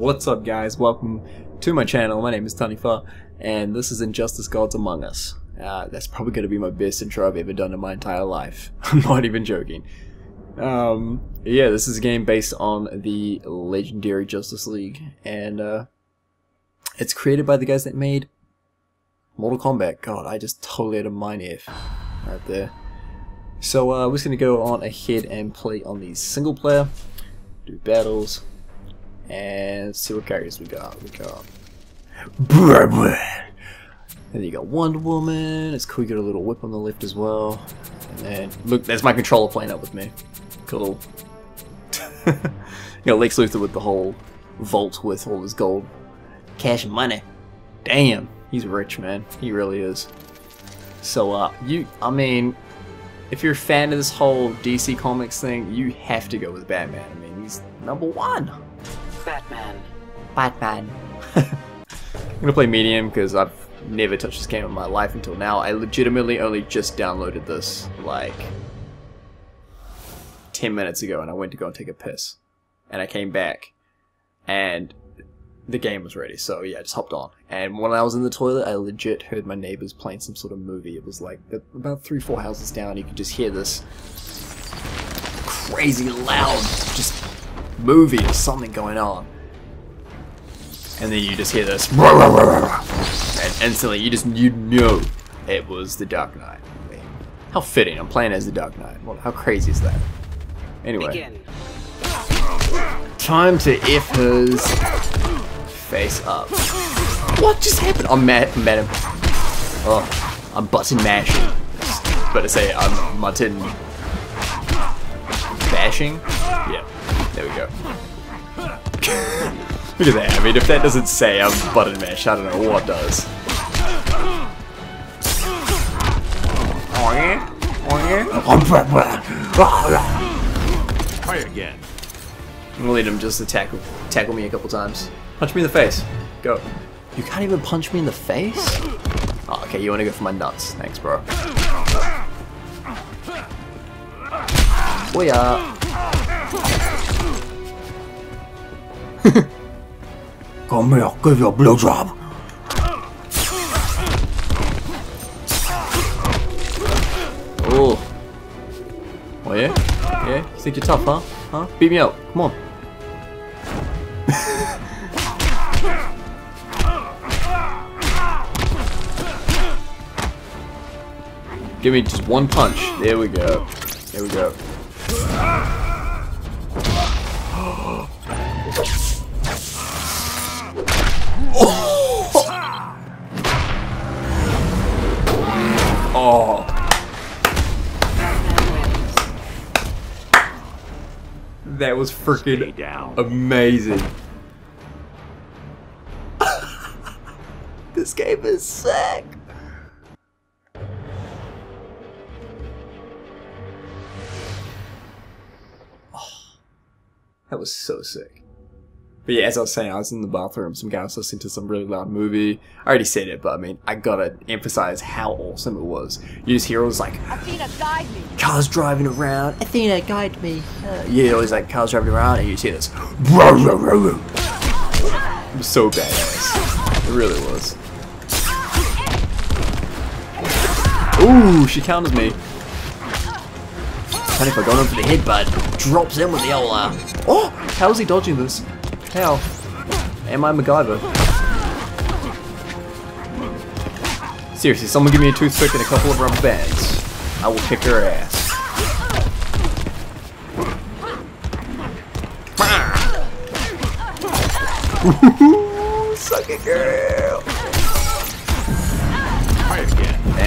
What's up, guys? Welcome to my channel. My name is Taniwha, and this is Injustice: Gods Among Us. That's probably going to be my best intro I've ever done in my entire life. I'm not even joking. Yeah, this is a game based on the legendary Justice League, and it's created by the guys that made Mortal Kombat. God, I just totally had a mind F right there. So we're just going to go on ahead and play on the single player, do battles, and see what characters we got. We got Batman. And then you got Wonder Woman. It's cool, you got a little whip on the left as well. And then, look, there's my controller playing up with me. Cool. You got Lex Luthor with the whole vault with all his gold. Cash and money. Damn, he's rich, man. He really is. So, I mean, if you're a fan of this whole DC Comics thing, you have to go with Batman. I mean, he's number one. Batman. Batman. I'm gonna play medium because I've never touched this game in my life until now. I legitimately only just downloaded this like 10 minutes ago, and I went to go and take a piss. And I came back, and the game was ready, so yeah, I just hopped on. And when I was in the toilet, I legit heard my neighbors playing some sort of movie. It was like about 3 or 4 houses down. You could just hear this crazy loud just movie or something going on, and then you just hear this, and instantly you know it was the Dark Knight. I mean, how fitting! I'm playing as the Dark Knight. Well, how crazy is that? Anyway, time to F his face up. What just happened? I'm mad. I'm button mashing. Better say I'm mutton bashing. Yeah, there we go. Look at that. I mean, if that doesn't say I'm button mash, I don't know what does. Oh yeah, oh yeah. Try again. I'm gonna let him just tackle me a couple times. Punch me in the face. Go. You can't even punch me in the face? Oh, okay, you want to go for my nuts. Thanks, bro. Booyah. Come here, give you a blowjob. Oh. Oh, yeah? Yeah? You think you're tough, huh? Huh? Beat me up. Come on. Give me just one punch. There we go. There we go. Oh! Oh. That was freaking amazing. This game is sick. That was so sick. But yeah, as I was saying, I was in the bathroom. Some guy was listening to some really loud movie. I already said it, but I mean, I gotta emphasize how awesome it was. You just hear it was like, Athena, guide me. Cars driving around. Athena, guide me. Yeah, it was like cars driving around, and you see this. It was so badass. It really was. Ooh, she counters me. If I got him for the headbutt, drops in with the old oh! How is he dodging this? How? Am I MacGyver? Seriously, someone give me a toothpick and a couple of rubber bands. I will kick her ass. Suck it, girl!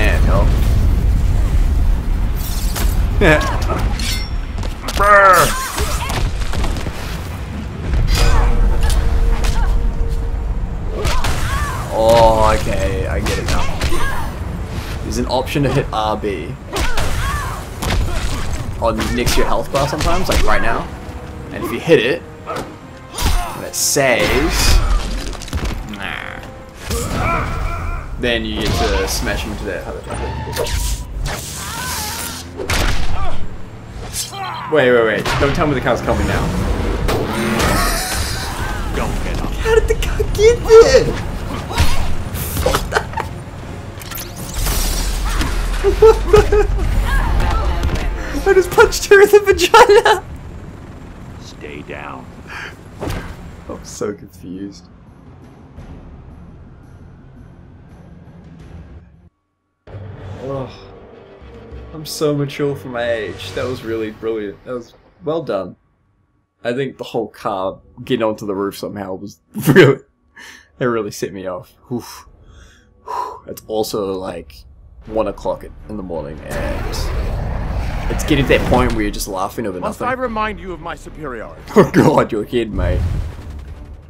Man, help. Oh, okay, I get it now. There's an option to hit RB on next to your health bar sometimes, like right now. And if you hit it, and it saves, then you get to smash him into that other bucket. Wait, wait, wait. Don't tell me the car's coming now. Don't get up. Get in! What the heck? What the heck? I just punched her in the vagina! Stay down. I'm so confused. Oh, I'm so mature for my age. That was really brilliant. That was well done. I think the whole car getting onto the roof somehow was really... It really set me off. Oof. It's also like 1 o'clock in the morning and it's getting to that point where you're just laughing over nothing. Must I remind you of my superiority? Oh god, your head, mate.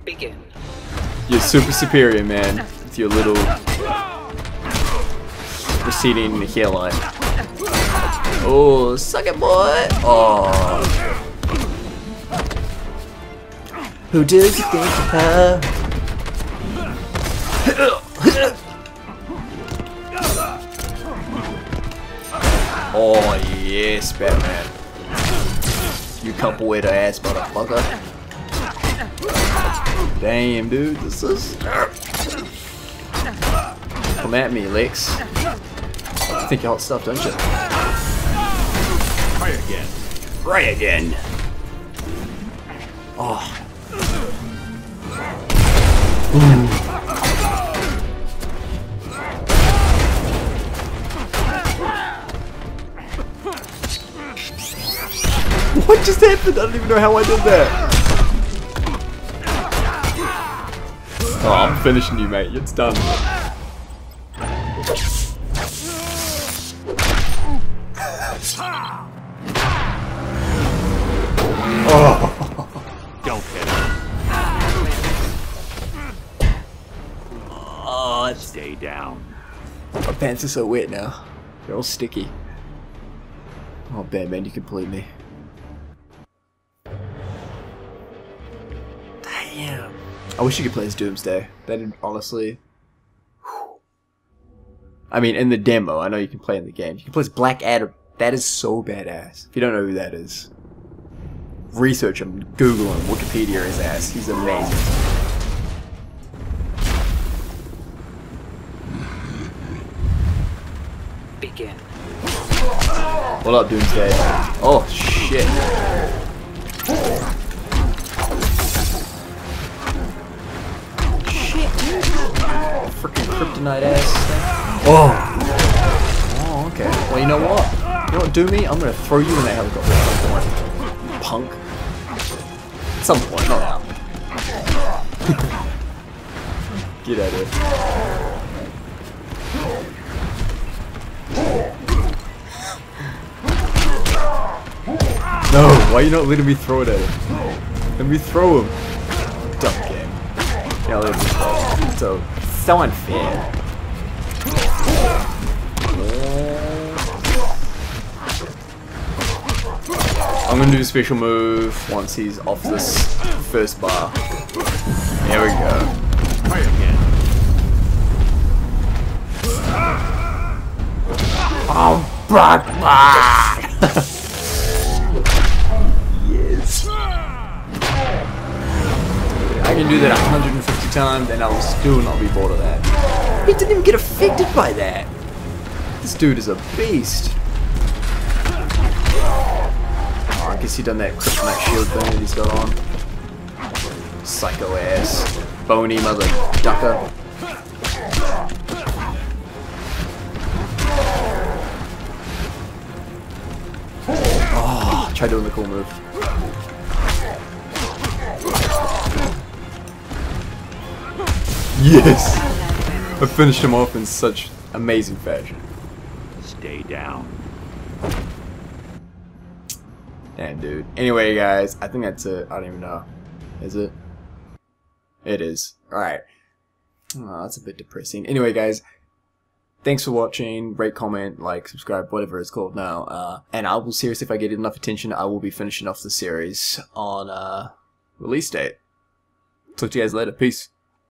Begin. You're super superior, man. With your little... receding hairline. Oh, suck it, boy! Oh. Who does you think of her? Oh yes, Batman. You couple with her ass, motherfucker. Damn, dude, this is... Come at me, Lex. You think you're hot stuff, don't you? Right again. Right again. Oh. Ooh. What just happened? I don't even know how I did that. Oh, I'm finishing you, mate. It's done. Oh. Don't hit it. Stay down. My pants are so wet now. They're all sticky. Oh, Batman, you can believe me. Damn. I wish you could play as Doomsday. That'd honestly... Whew. I mean, in the demo. I know you can play in the game. You can play as Black Adam. That is so badass. If you don't know who that is, research him. Google him. Wikipedia his ass. He's amazing. Begin. What up, Doomsday? Oh shit! Shit! Freaking Kryptonite ass! Oh. Oh, okay. Well, you know what? You know what, Doomy? I'm gonna throw you in that helicopter at some point, punk. At some point, not out. Get out of here. No, why are you not letting me throw it at him? Let me throw him. Dumb game. Yeah, let me throw him. So unfair. I'm gonna do a special move once he's off this first bar. There we go. Oh, Batman! Yes. I can do that 150 times and I'll still not be bored of that. He didn't even get affected by that. This dude is a beast. Oh, I guess he done that Kryptonite shield thing that he's got on. Psycho ass. Bony mother ducker. Try doing the cool move. Yes! I finished him off in such amazing fashion. Stay down. Damn, dude. Anyway, guys, I think that's it. I don't even know. Is it? It is. Alright. Oh, that's a bit depressing. Anyway, guys. Thanks for watching, rate, comment, like, subscribe, whatever it's called now, and I will seriously, if I get enough attention, I will be finishing off the series on, release date. Talk to you guys later, peace.